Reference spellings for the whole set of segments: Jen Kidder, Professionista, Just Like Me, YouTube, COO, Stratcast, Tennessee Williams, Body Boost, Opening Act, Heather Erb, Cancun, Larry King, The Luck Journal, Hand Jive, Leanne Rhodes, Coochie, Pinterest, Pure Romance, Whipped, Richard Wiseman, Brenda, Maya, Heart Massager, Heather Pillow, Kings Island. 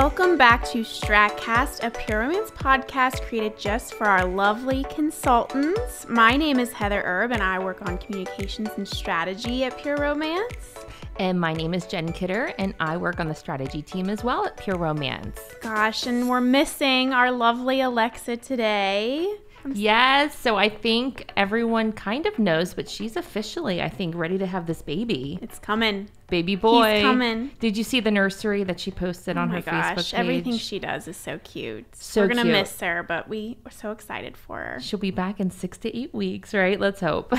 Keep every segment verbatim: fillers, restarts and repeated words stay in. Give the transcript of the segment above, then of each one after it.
Welcome back to Stratcast, a Pure Romance podcast created just for our lovely consultants. My name is Heather Erb, and I work on communications and strategy at Pure Romance. And my name is Jen Kidder, and I work on the strategy team as well at Pure Romance. Gosh, and we're missing our lovely Alexa today. Yes, so I think everyone kind of knows, but she's officially, I think, ready to have this baby. It's coming. Baby boy. He's coming. Did you see the nursery that she posted oh on her gosh. Facebook page? Everything she does is so cute. So We're going to miss her, but we are so excited for her. She'll be back in six to eight weeks, right? Let's hope.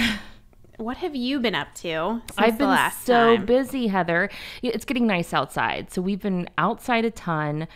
What have you been up to since I've been the last so time? busy, Heather. It's getting nice outside, so we've been outside a ton.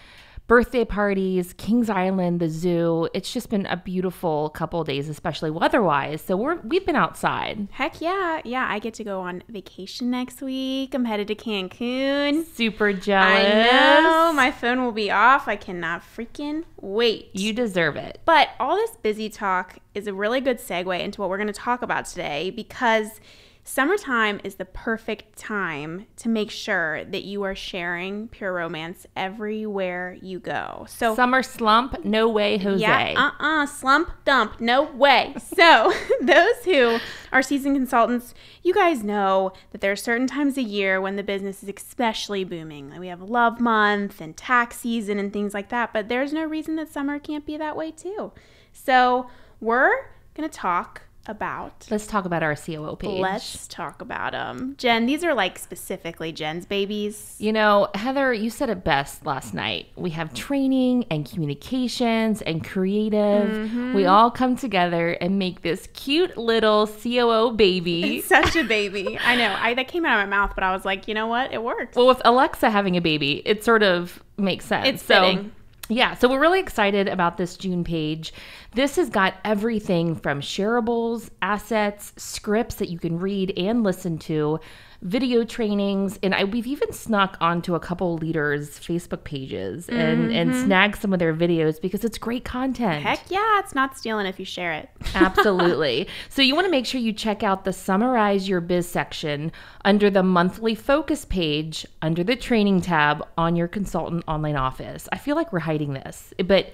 Birthday parties, Kings Island, the zoo. It's just been a beautiful couple of days, especially weather-wise. So we're, we've been outside. Heck yeah. Yeah, I get to go on vacation next week. I'm headed to Cancun. Super jealous. I know. My phone will be off. I cannot freaking wait. You deserve it. But all this busy talk is a really good segue into what we're going to talk about today, because summertime is the perfect time to make sure that you are sharing Pure Romance everywhere you go. So summer slump, no way, Jose. Yeah, uh-uh, slump, dump, no way. So those who are seasoned consultants, you guys know that there are certain times of year when the business is especially booming. Like we have love month and tax season and things like that, but there's no reason that summer can't be that way too. So we're going to talk about let's talk about our C O O page. Let's talk about them. Jen, these are like specifically Jen's babies. You know, Heather, you said it best last night. We have training and communications and creative. Mm-hmm. We all come together and make this cute little C O O baby. It's such a baby. I know. I that came out of my mouth, but I was like, you know what? It worked. Well, with Alexa having a baby, it sort of makes sense. It's so fitting. Yeah, so we're really excited about this June page. This has got everything from shareables, assets, scripts that you can read and listen to, video trainings, and I, we've even snuck onto a couple leaders' Facebook pages and, mm-hmm. and snagged some of their videos because it's great content. Heck yeah, it's not stealing if you share it. Absolutely. So you want to make sure you check out the Summarize Your Biz section under the Monthly Focus page, under the Training tab on your Consultant Online Office. I feel like we're hiding this, but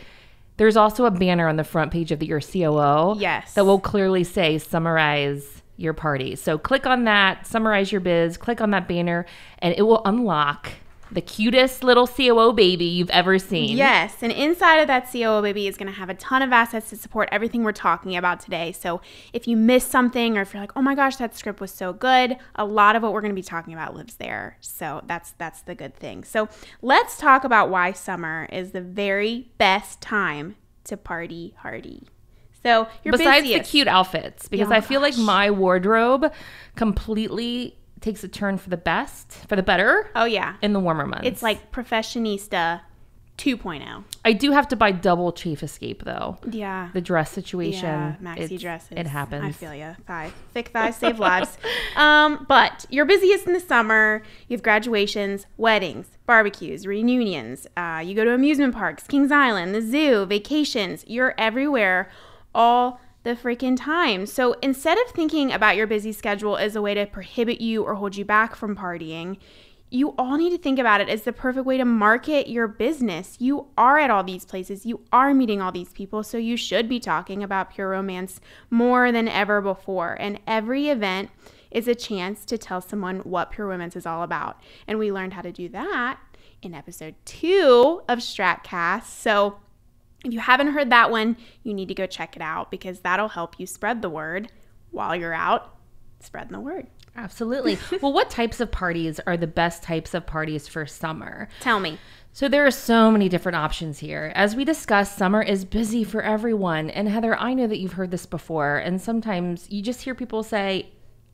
there's also a banner on the front page of the, your C O O yes. that will clearly say Summarize Your Party. So click on that, Summarize Your Biz, click on that banner, and it will unlock the cutest little C O O baby you've ever seen. Yes, and inside of that C O O baby is going to have a ton of assets to support everything we're talking about today. So if you missed something, or if you're like, oh my gosh, that script was so good, a lot of what we're going to be talking about lives there. So that's that's the good thing. So let's talk about why summer is the very best time to party hardy. So you're Besides busiest. the cute outfits, because oh I gosh. feel like my wardrobe completely takes a turn for the best, for the better. Oh, yeah. In the warmer months. It's like Professionista two point oh. I do have to buy double Chafe Escape, though. Yeah. The dress situation. Yeah, maxi dresses. It happens. I feel ya. Thighs. Thick thighs save lives. Um, but you're busiest in the summer. You have graduations, weddings, barbecues, reunions. Uh, you go to amusement parks, Kings Island, the zoo, vacations. You're everywhere all the freaking time. So instead of thinking about your busy schedule as a way to prohibit you or hold you back from partying, you all need to think about it as the perfect way to market your business. You are at all these places. You are meeting all these people. So you should be talking about Pure Romance more than ever before. And every event is a chance to tell someone what Pure Romance is all about. And we learned how to do that in episode two of Stratcast. So if you haven't heard that one, you need to go check it out, because that'll help you spread the word while you're out spreading the word. Absolutely. Well, what types of parties are the best types of parties for summer? Tell me. So there are so many different options here. As we discussed, summer is busy for everyone. And Heather, I know that you've heard this before, and sometimes you just hear people say,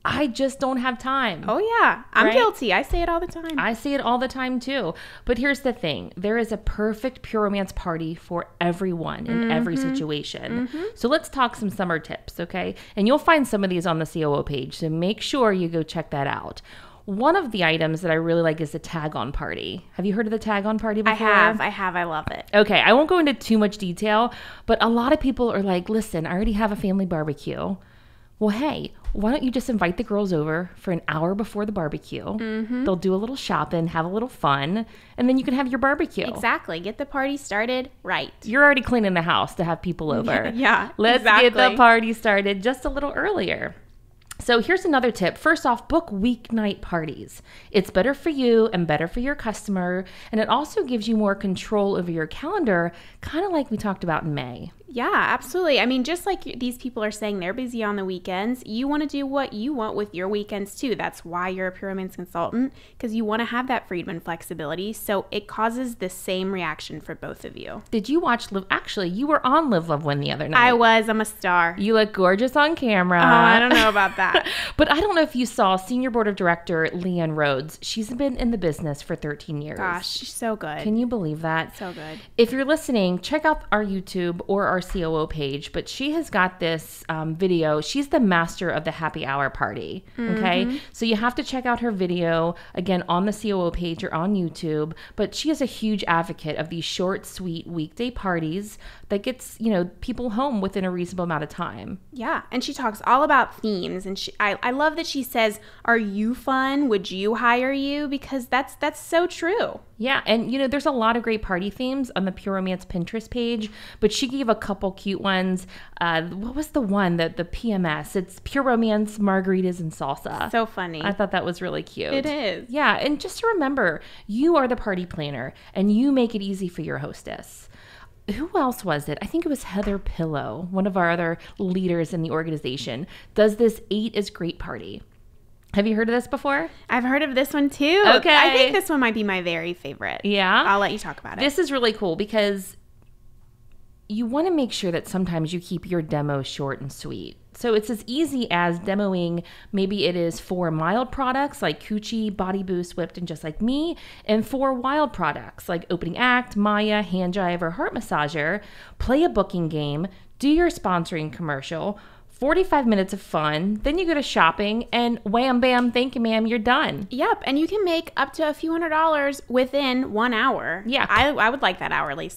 I just don't have time. Oh, yeah. I'm right? guilty. I say it all the time. I say it all the time, too. But here's the thing. There is a perfect Pure Romance party for everyone in mm-hmm. every situation. Mm-hmm. So let's talk some summer tips, okay? And you'll find some of these on the C O O page, so make sure you go check that out. One of the items that I really like is the tag-on party. Have you heard of the tag-on party before? I have. I have. I love it. Okay. I won't go into too much detail, but a lot of people are like, listen, I already have a family barbecue. Well, hey, why don't you just invite the girls over for an hour before the barbecue? Mm-hmm. They'll do a little shopping, have a little fun, and then you can have your barbecue. Exactly. Get the party started right. You're already cleaning the house to have people over. Yeah, Let's exactly. get the party started just a little earlier. So here's another tip. First off, book weeknight parties. It's better for you and better for your customer, and it also gives you more control over your calendar, kind of like we talked about in May. Yeah, absolutely. I mean, just like these people are saying they're busy on the weekends, you want to do what you want with your weekends too. That's why you're a Pure Romance consultant, because you want to have that freedom and flexibility. So it causes the same reaction for both of you. Did you watch Live? Actually, you were on Live, Love, Win the other night. I was. I'm a star. You look gorgeous on camera. Oh, I don't know about that. But I don't know if you saw Senior Board of Director Leanne Rhodes. She's been in the business for thirteen years. Gosh, she's so good. Can you believe that? So good. If you're listening, check out our YouTube or our C O O page, but she has got this um, video. She's the master of the happy hour party. Okay. Mm-hmm. So you have to check out her video again on the C O O page or on YouTube, but she is a huge advocate of these short, sweet weekday parties that gets, you know, people home within a reasonable amount of time. Yeah. And she talks all about themes, and she, I, I love that she says, are you fun? Would you hire you? Because that's, that's so true. Yeah. And you know, there's a lot of great party themes on the Pure Romance Pinterest page, but she gave a couple cute ones. Uh, what was the one that the P M S? It's Pure Romance margaritas and salsa. So funny. I thought that was really cute. It is. Yeah. And just to remember, you are the party planner and you make it easy for your hostess. Who else was it? I think it was Heather Pillow, one of our other leaders in the organization, does this Eight is Great party. Have you heard of this before? I've heard of this one too. Okay. I think this one might be my very favorite. Yeah. I'll let you talk about it. This is really cool because you want to make sure that sometimes you keep your demo short and sweet. So it's as easy as demoing, maybe it is four mild products like Coochie, Body Boost, Whipped, and Just Like Me, and four wild products like Opening Act, Maya, Hand Jive, or Heart Massager. Play a booking game, do your sponsoring commercial, forty-five minutes of fun, then you go to shopping, and wham, bam, thank you, ma'am, you're done. Yep, and you can make up to a few hundred dollars within one hour. Yeah. I, I would like that hourly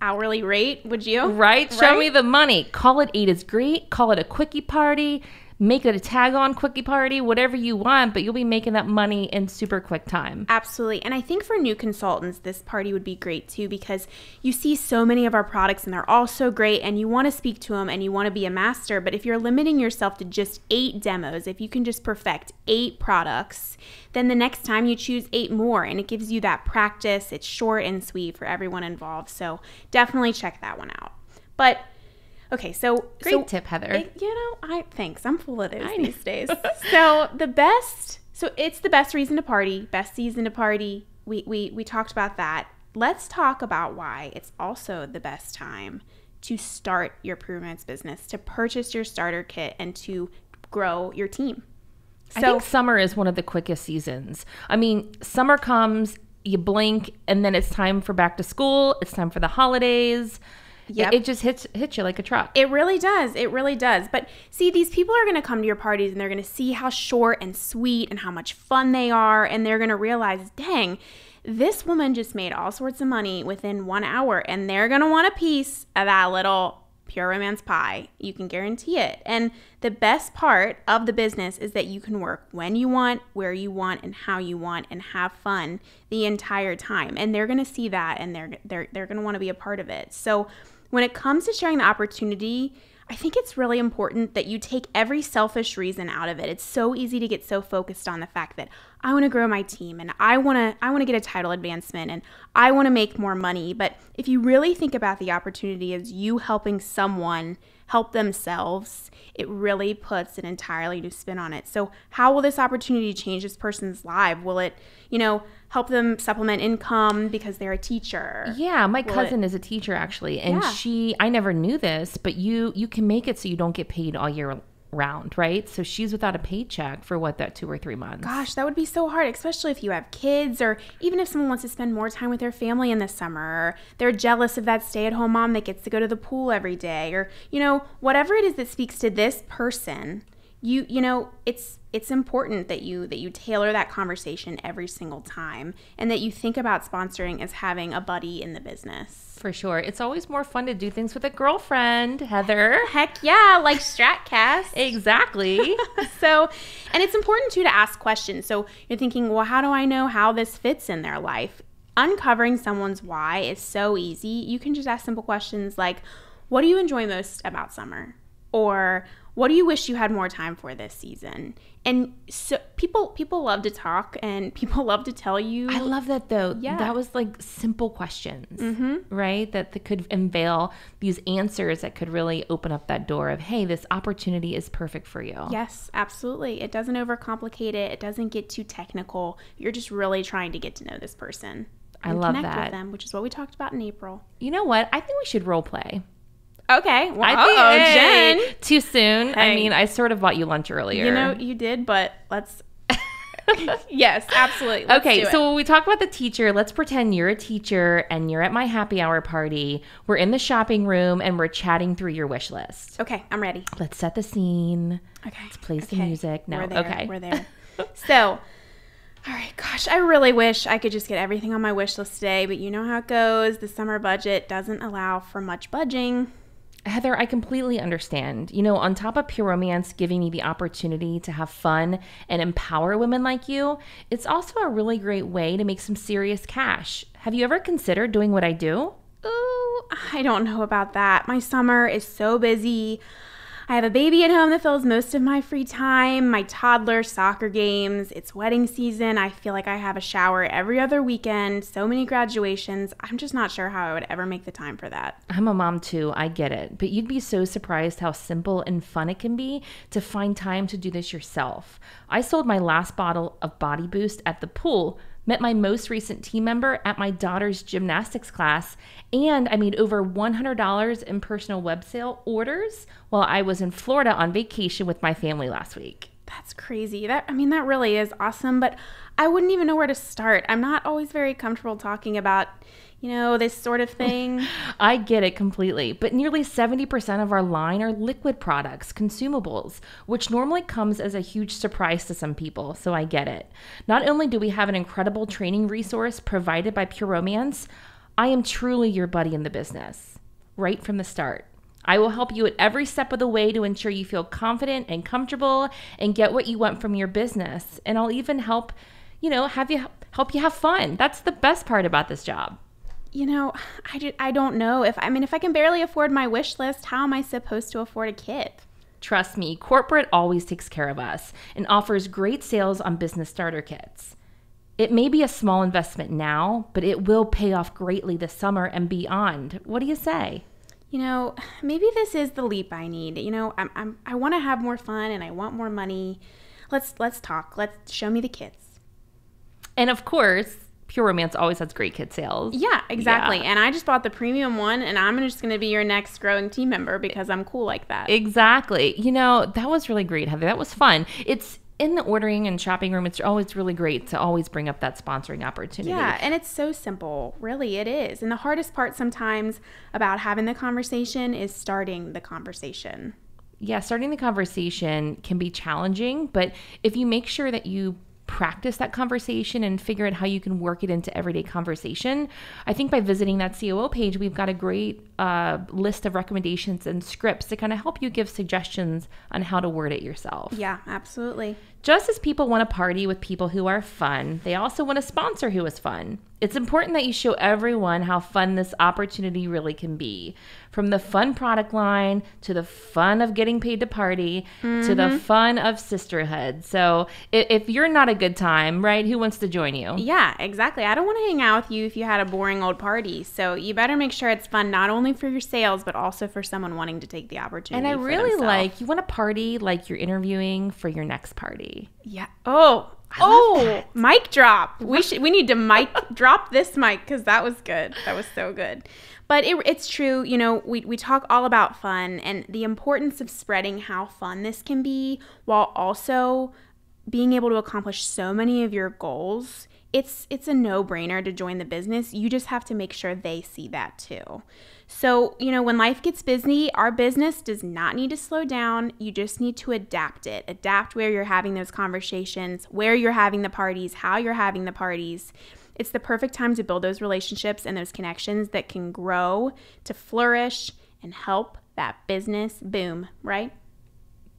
hourly rate, would you? Right? Show right? me the money. Call it Eight is Great. Call it a quickie party. Make it a tag-on quickie party, whatever you want, but you'll be making that money in super quick time. Absolutely. And I think for new consultants, this party would be great too, because you see so many of our products and they're all so great and you want to speak to them and you want to be a master. But if you're limiting yourself to just eight demos, if you can just perfect eight products, then the next time you choose eight more, and it gives you that practice. It's short and sweet for everyone involved. So definitely check that one out. But okay, so great so, tip, Heather. It, you know, I thanks. I'm full of those I these know. days. So the best, so it's the best reason to party, best season to party. We we we talked about that. Let's talk about why it's also the best time to start your Pure Romance business, to purchase your starter kit, and to grow your team. So, I think summer is one of the quickest seasons. I mean, summer comes, you blink, and then it's time for back to school. It's time for the holidays. Yeah, it just hits hits you like a truck. It really does. It really does. But see, these people are going to come to your parties and they're going to see how short and sweet and how much fun they are. And they're going to realize, dang, this woman just made all sorts of money within one hour. And they're going to want a piece of that little Pure Romance pie. You can guarantee it. And the best part of the business is that you can work when you want, where you want, and how you want, and have fun the entire time. And they're going to see that and they're, they're, they're going to want to be a part of it. So when it comes to sharing the opportunity, I think it's really important that you take every selfish reason out of it. It's so easy to get so focused on the fact that I want to grow my team and I want to I want to get a title advancement and I want to make more money. But if you really think about the opportunity as you helping someone help themselves, it really puts an entirely new spin on it. So how will this opportunity change this person's life? Will it, you know, help them supplement income because they're a teacher? Yeah, my will cousin it, is a teacher actually, and yeah. she, I never knew this, but you you can make it so you don't get paid all year round, right? So she's without a paycheck for what, that two or three months. Gosh, that would be so hard, especially if you have kids, or even if someone wants to spend more time with their family in the summer, or they're jealous of that stay-at-home mom that gets to go to the pool every day, or you know, whatever it is that speaks to this person. you you know, it's it's important that you that you tailor that conversation every single time, and that you think about sponsoring as having a buddy in the business. For sure. It's always more fun to do things with a girlfriend, Heather. Heck yeah, like Stratcast. Exactly. So, and it's important too to ask questions. So you're thinking, well, how do I know how this fits in their life? Uncovering someone's why is so easy. You can just ask simple questions like, what do you enjoy most about summer? Or, what do you wish you had more time for this season? And so people people love to talk, and people love to tell you. I love that, though. Yeah. That was like simple questions, mm-hmm. right? That, that could unveil these answers that could really open up that door of, hey, this opportunity is perfect for you. Yes, absolutely. It doesn't overcomplicate it. It doesn't get too technical. You're just really trying to get to know this person. I love that. Connect with them, which is what we talked about in April. You know what? I think we should role play. Okay. Well, I think, uh-oh, Jen. Too soon. Hey. I mean, I sort of bought you lunch earlier. You know, you did, but let's... Yes, absolutely. Let's okay, so when we talk about the teacher, let's pretend you're a teacher and you're at my happy hour party. We're in the shopping room and we're chatting through your wish list. Okay, I'm ready. Let's set the scene. Okay. Let's play some okay. music. No, we're there. Okay. We're there. So... All right, gosh, I really wish I could just get everything on my wish list today, but you know how it goes. The summer budget doesn't allow for much budging. Heather, I completely understand. You know, on top of Pure Romance giving me the opportunity to have fun and empower women like you, it's also a really great way to make some serious cash. Have you ever considered doing what I do? Ooh, I don't know about that. My summer is so busy. I have a baby at home that fills most of my free time, my toddler, soccer games, it's wedding season, I feel like I have a shower every other weekend, so many graduations, I'm just not sure how I would ever make the time for that. I'm a mom too, I get it, but you'd be so surprised how simple and fun it can be to find time to do this yourself. I sold my last bottle of Body Boost at the pool, met my most recent team member at my daughter's gymnastics class, and I made over one hundred dollars in personal web sale orders while I was in Florida on vacation with my family last week. That's crazy. That I mean, that really is awesome, but I wouldn't even know where to start. I'm not always very comfortable talking about, you know, this sort of thing. I get it completely, but nearly seventy percent of our line are liquid products, consumables, which normally comes as a huge surprise to some people, so I get it. Not only do we have an incredible training resource provided by Pure Romance, I am truly your buddy in the business, right from the start. I will help you at every step of the way to ensure you feel confident and comfortable and get what you want from your business, and I'll even help, you know, have you help you have fun. That's the best part about this job. You know, I, do, I don't know. if I mean, if I can barely afford my wish list, how am I supposed to afford a kid? Trust me, corporate always takes care of us and offers great sales on business starter kits. It may be a small investment now, but it will pay off greatly this summer and beyond. What do you say? You know, maybe this is the leap I need. You know, I'm, I'm, I want to have more fun and I want more money. Let's, let's talk. Let's show me the kids. And of course... Pure Romance always has great kid sales. Yeah, exactly. Yeah. And I just bought the premium one, and I'm just going to be your next growing team member because I'm cool like that. Exactly. You know, that was really great, Heather. That was fun. It's in the ordering and shopping room. It's always really great to always bring up that sponsoring opportunity. Yeah, and it's so simple. Really, it is. And the hardest part sometimes about having the conversation is starting the conversation. Yeah, starting the conversation can be challenging, but if you make sure that you practice that conversation and figure out how you can work it into everyday conversation. I think by visiting that C O O page, we've got a great uh, list of recommendations and scripts to kind of help you give suggestions on how to word it yourself. Yeah, absolutely. Just as people want to party with people who are fun, they also want a sponsor who is fun. It's important that you show everyone how fun this opportunity really can be. From the fun product line, to the fun of getting paid to party, mm-hmm. to the fun of sisterhood. So if, if you're not a good time, right, who wants to join you? Yeah, exactly. I don't want to hang out with you if you had a boring old party. So you better make sure it's fun not only for your sales, but also for someone wanting to take the opportunity. And I really themselves. like, you want to party like you're interviewing for your next party. Yeah. Oh, I oh, mic drop. We should, we need to mic drop this mic because that was good. That was so good. But it, it's true. You know, we, we talk all about fun and the importance of spreading how fun this can be while also being able to accomplish so many of your goals it's it's a no-brainer to join the business. You just have to make sure they see that too. So, you know, when life gets busy, our business does not need to slow down. You just need to adapt it. Adapt where you're having those conversations, where you're having the parties, how you're having the parties. It's the perfect time to build those relationships and those connections that can grow to flourish and help that business boom, right?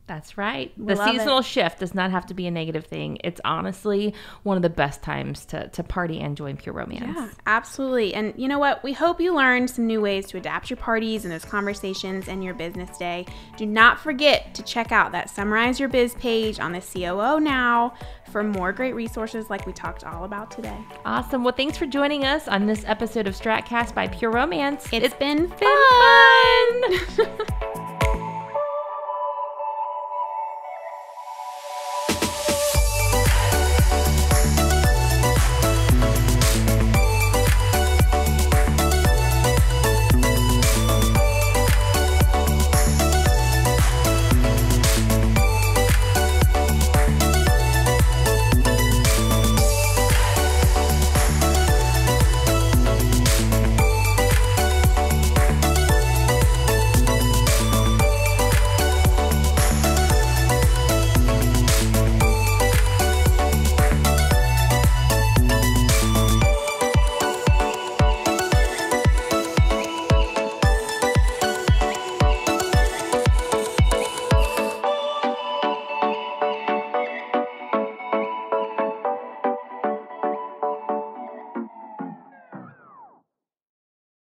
That's right. The seasonal shift does not have to be a negative thing. It's honestly one of the best times to, to party and join Pure Romance. Yeah, absolutely. And you know what? We hope you learned some new ways to adapt your parties and those conversations and your business day. Do not forget to check out that Summarize Your Biz page on the C O O Now for more great resources like we talked all about today. Awesome. Well, thanks for joining us on this episode of Stratcast by Pure Romance. It's, it's been fun. fun.